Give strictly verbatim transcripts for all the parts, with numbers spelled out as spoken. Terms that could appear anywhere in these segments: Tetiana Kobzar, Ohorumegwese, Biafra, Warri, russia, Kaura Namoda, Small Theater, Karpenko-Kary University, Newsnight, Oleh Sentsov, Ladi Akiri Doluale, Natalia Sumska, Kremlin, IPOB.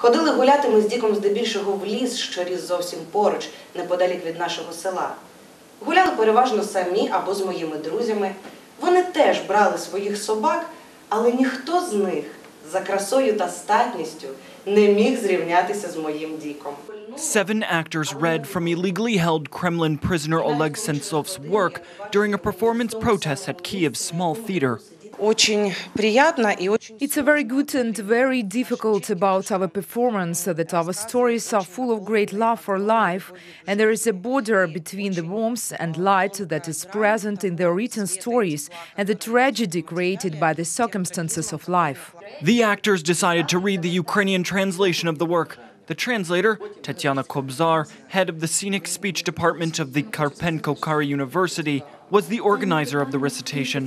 Ходили гуляти ми з Діком здебільшого в ліс, що ріс зовсім поруч, неподалік від нашого села. Гуляли переважно самі або з моїми друзями. Вони теж брали своїх собак, але ніхто з них за красою та статністю не міг зрівнятися з моїм Діком. Seven actors read from illegally held Kremlin prisoner Oleg Sentsov's work during a performance protest at Kiev's small theater. It's a very good and very difficult about our performance, that our stories are full of great love for life, and there is a border between the warmth and light that is present in the written stories and the tragedy created by the circumstances of life. The actors decided to read the Ukrainian translation of the work. The translator, Tetiana Kobzar, head of the Scenic Speech Department of the Karpenko-Kary University, was the organizer of the recitation.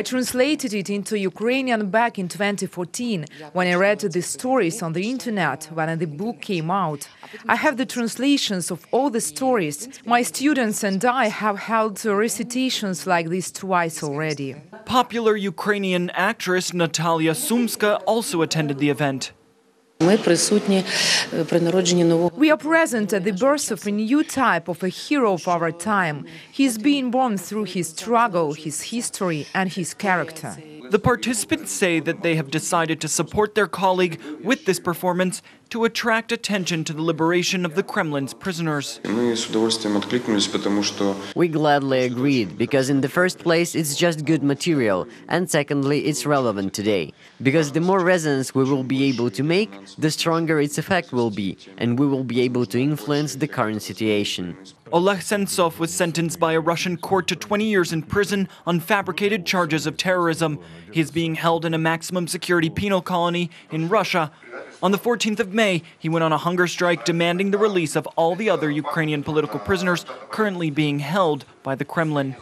I translated it into Ukrainian back in twenty fourteen, when I read the stories on the internet, when the book came out. I have the translations of all the stories. My students and I have held recitations like this twice already. Popular Ukrainian actress Natalia Sumska also attended the event. We are present at the birth of a new type of a hero of our time. He is being born through his struggle, his history and his character. The participants say that they have decided to support their colleague with this performance to attract attention to the liberation of the Kremlin's prisoners. We gladly agreed, because in the first place it's just good material, and secondly it's relevant today. Because the more resonance we will be able to make, the stronger its effect will be, and we will be able to influence the current situation. Oleh Sentsov was sentenced by a Russian court to twenty years in prison on fabricated charges of terrorism. He is being held in a maximum security penal colony in Russia. On the fourteenth of May, he went on a hunger strike demanding the release of all the other Ukrainian political prisoners currently being held by the Kremlin.